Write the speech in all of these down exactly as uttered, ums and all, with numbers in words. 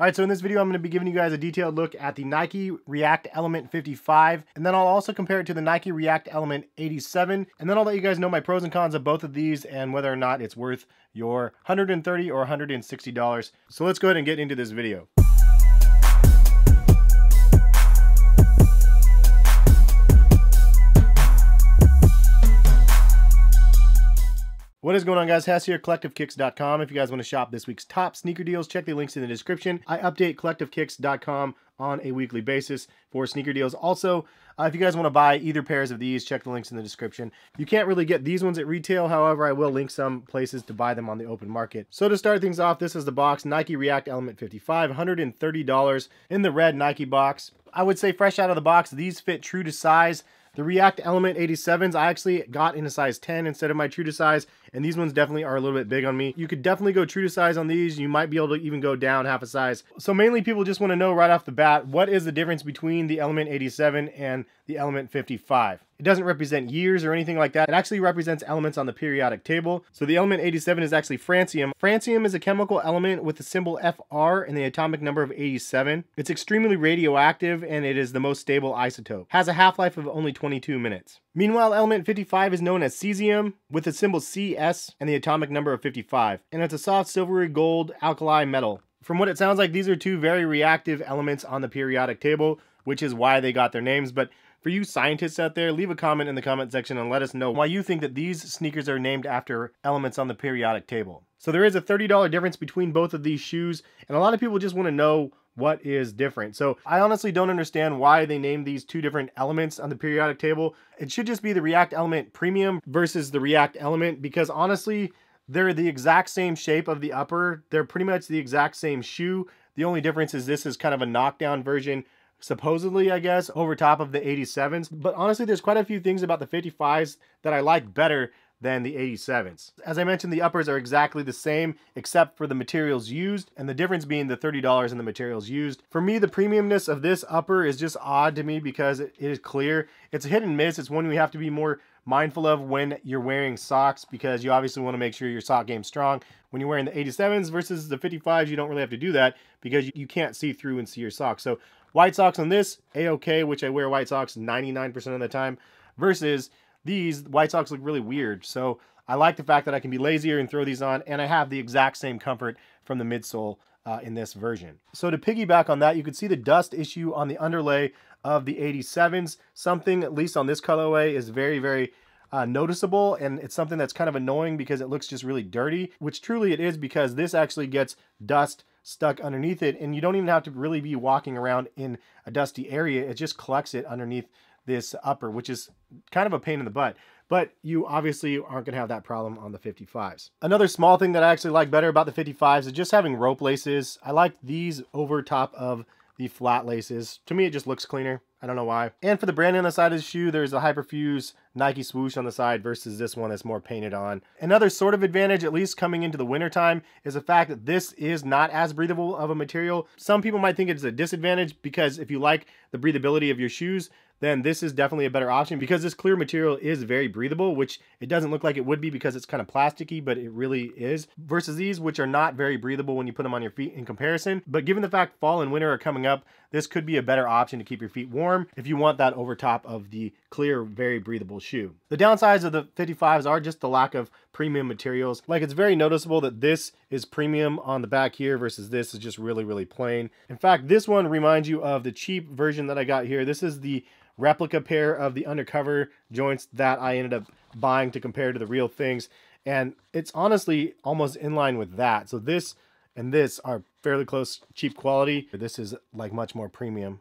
All right, so in this video, I'm gonna be giving you guys a detailed look at the Nike React Element fifty-five, and then I'll also compare it to the Nike React Element eighty-seven, and then I'll let you guys know my pros and cons of both of these and whether or not it's worth your one hundred thirty dollars or one hundred sixty dollars. So let's go ahead and get into this video. What is going on, guys? Hess here, collective kicks dot com. If you guys want to shop this week's top sneaker deals, check the links in the description. I update collective kicks dot com on a weekly basis for sneaker deals. Also, uh, if you guys want to buy either pairs of these, check the links in the description. You can't really get these ones at retail. However, I will link some places to buy them on the open market. So to start things off, this is the box, Nike React Element fifty-five, one hundred thirty dollars in the red Nike box. I would say fresh out of the box, these fit true to size. The React Element eighty-sevens, I actually got in a size ten instead of my true to size, and these ones definitely are a little bit big on me. You could definitely go true to size on these. You might be able to even go down half a size. So mainly people just want to know right off the bat, what is the difference between the Element eighty-seven and the Element fifty-five? It doesn't represent years or anything like that. It actually represents elements on the periodic table. So the Element eighty-seven is actually francium. Francium is a chemical element with the symbol F R and the atomic number of eighty-seven. It's extremely radioactive and it is the most stable isotope. Has a half-life of only twenty-two minutes. Meanwhile, Element fifty-five is known as cesium with the symbol C S and the atomic number of fifty-five. And it's a soft silvery gold alkali metal. From what it sounds like, these are two very reactive elements on the periodic table, which is why they got their names. But for you scientists out there, leave a comment in the comment section and let us know why you think that these sneakers are named after elements on the periodic table. So there is a thirty dollar difference between both of these shoes, and a lot of people just want to know what is different. So I honestly don't understand why they named these two different elements on the periodic table. It should just be the React Element Premium versus the React Element, because honestly, they're the exact same shape of the upper. They're pretty much the exact same shoe. The only difference is this is kind of a knockdown version, supposedly, I guess, over top of the eighty-sevens. But honestly, there's quite a few things about the fifty-fives that I like better than the eighty-sevens. As I mentioned, the uppers are exactly the same except for the materials used, and the difference being the thirty dollars in the materials used. For me, the premiumness of this upper is just odd to me because it is clear. It's a hit and miss. It's one we have to be more mindful of when you're wearing socks, because you obviously want to make sure your sock game's strong. When you're wearing the eighty-sevens versus the fifty-fives, you don't really have to do that because you can't see through and see your socks. So white socks on this, A-okay, which I wear white socks ninety-nine percent of the time, versus these, white socks look really weird. So I like the fact that I can be lazier and throw these on, and I have the exact same comfort from the midsole uh, in this version. So to piggyback on that, you can see the dust issue on the underlay of the eighty-sevens. Something, at least on this colorway, is very, very uh, noticeable, and it's something that's kind of annoying because it looks just really dirty, which truly it is, because this actually gets dust stuck underneath it, and you don't even have to really be walking around in a dusty area. It just collects it underneath this upper, which is kind of a pain in the butt, but you obviously aren't gonna have that problem on the fifty-fives. Another small thing that I actually like better about the fifty-fives is just having rope laces. I like these over top of the flat laces. To me, it just looks cleaner. I don't know why. And for the branding on the side of the shoe, there's a Hyperfuse Nike swoosh on the side versus this one that's more painted on. Another sort of advantage, at least coming into the wintertime, is the fact that this is not as breathable of a material. Some people might think it's a disadvantage, because if you like the breathability of your shoes, then this is definitely a better option, because this clear material is very breathable, which it doesn't look like it would be because it's kind of plasticky, but it really is, versus these, which are not very breathable when you put them on your feet in comparison. But given the fact fall and winter are coming up, this could be a better option to keep your feet warm if you want that over top of the clear, very breathable shoe. The downsides of the fifty-fives are just the lack of premium materials. Like, it's very noticeable that this is premium on the back here versus this is just really, really plain. In fact, this one reminds you of the cheap version that I got here. This is the replica pair of the Undercover joints that I ended up buying to compare to the real things, and it's honestly almost in line with that. So this and this are fairly close, cheap quality. This is like much more premium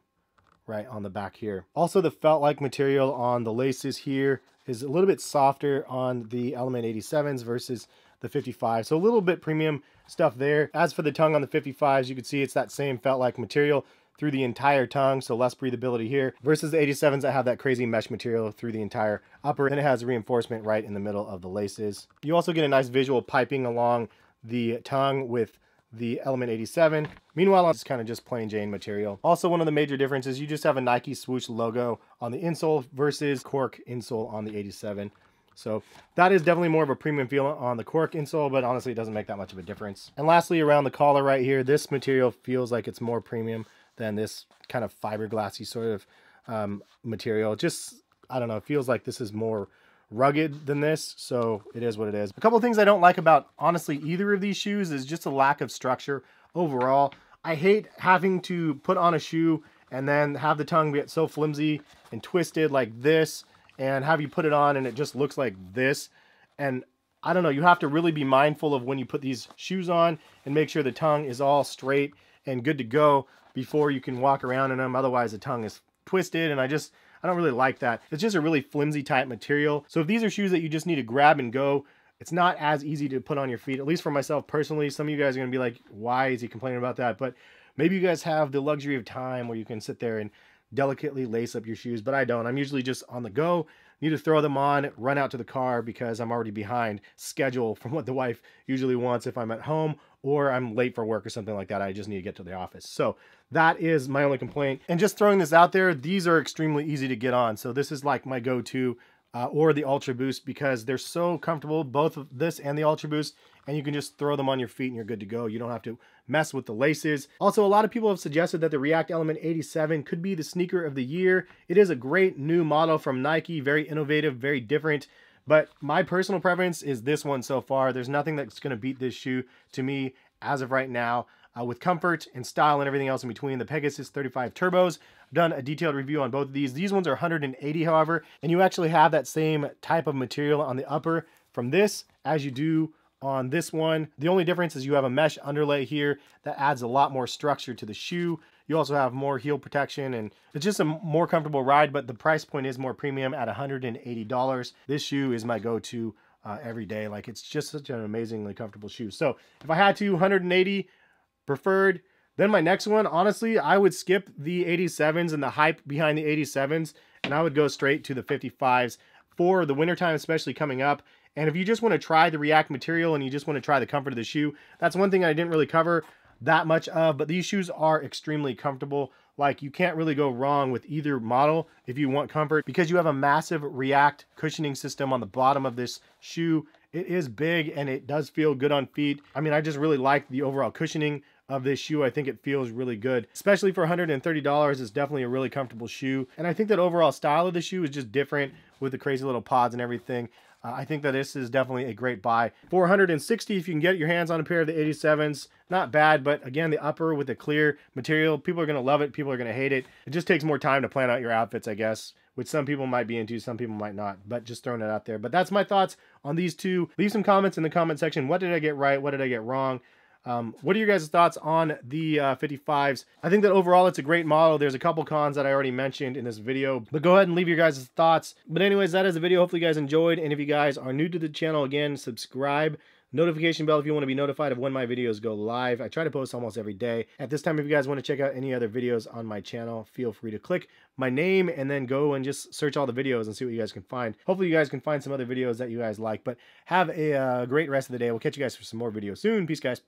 right on the back here. Also, the felt like material on the laces here is a little bit softer on the Element eighty-sevens versus the fifty-five. So a little bit premium stuff there. As for the tongue on the fifty-fives, you can see it's that same felt like material through the entire tongue, so less breathability here, versus the eighty-sevens that have that crazy mesh material through the entire upper, and it has reinforcement right in the middle of the laces. You also get a nice visual piping along the tongue with the Element eighty-seven. Meanwhile, it's kind of just plain Jane material. Also, one of the major differences, you just have a Nike swoosh logo on the insole versus cork insole on the eighty-seven. So that is definitely more of a premium feel on the cork insole, but honestly, it doesn't make that much of a difference. And lastly, around the collar right here, this material feels like it's more premium than this kind of fiberglassy sort of um, material. Just, I don't know, it feels like this is more rugged than this, so it is what it is. A couple of things I don't like about, honestly, either of these shoes is just a lack of structure overall. I hate having to put on a shoe and then have the tongue get so flimsy and twisted like this, and have you put it on and it just looks like this. And I don't know, you have to really be mindful of when you put these shoes on and make sure the tongue is all straight and good to go before you can walk around in them. Otherwise the tongue is twisted, and I just, I don't really like that. It's just a really flimsy type material. So if these are shoes that you just need to grab and go, it's not as easy to put on your feet, at least for myself personally. Some of you guys are gonna be like, why is he complaining about that? But maybe you guys have the luxury of time where you can sit there and delicately lace up your shoes, but I don't. I'm usually just on the go, need to throw them on, run out to the car because I'm already behind schedule from what the wife usually wants if I'm at home, or I'm late for work or something like that. I just need to get to the office. So that is my only complaint. And just throwing this out there, these are extremely easy to get on. So this is like my go-to, uh, or the Ultra Boost, because they're so comfortable, both of this and the Ultra Boost, and you can just throw them on your feet and you're good to go. You don't have to mess with the laces. Also, a lot of people have suggested that the React Element eighty-seven could be the sneaker of the year. It is a great new model from Nike, very innovative, very different. But my personal preference is this one so far. There's nothing that's gonna beat this shoe to me as of right now, uh, with comfort and style and everything else in between. The Pegasus thirty-five Turbos, I've done a detailed review on both of these. These ones are one hundred eighty, however, and you actually have that same type of material on the upper from this as you do on this one. The only difference is you have a mesh underlay here that adds a lot more structure to the shoe. You also have more heel protection, and it's just a more comfortable ride, but the price point is more premium at one hundred eighty dollars. This shoe is my go-to uh, every day. Like, it's just such an amazingly comfortable shoe. So if I had to, one hundred eighty preferred. Then my next one, honestly, I would skip the eighty-sevens and the hype behind the eighty-sevens, and I would go straight to the fifty-fives for the wintertime, especially coming up. And if you just want to try the React material and you just want to try the comfort of the shoe, that's one thing I didn't really cover that much of, but these shoes are extremely comfortable. Like, you can't really go wrong with either model if you want comfort, because you have a massive React cushioning system on the bottom of this shoe. It is big and it does feel good on feet. I mean, I just really like the overall cushioning of this shoe. I think it feels really good, especially for one hundred thirty dollars. It's definitely a really comfortable shoe. And I think that overall style of the shoe is just different with the crazy little pods and everything. Uh, I think that this is definitely a great buy. four hundred sixty if you can get your hands on a pair of the eighty-sevens. Not bad, but again, the upper with the clear material, people are gonna love it, people are gonna hate it. It just takes more time to plan out your outfits, I guess, which some people might be into, some people might not, but just throwing it out there. But that's my thoughts on these two. Leave some comments in the comment section. What did I get right? What did I get wrong? Um, what are your guys' thoughts on the uh, fifty-fives? I think that overall it's a great model. There's a couple cons that I already mentioned in this video, but go ahead and leave your guys' thoughts. But anyways, that is the video. Hopefully you guys enjoyed. And if you guys are new to the channel, again, subscribe. Notification bell if you want to be notified of when my videos go live. I try to post almost every day. At this time, if you guys want to check out any other videos on my channel, feel free to click my name and then go and just search all the videos and see what you guys can find. Hopefully you guys can find some other videos that you guys like, but have a uh, great rest of the day. We'll catch you guys for some more videos soon. Peace, guys.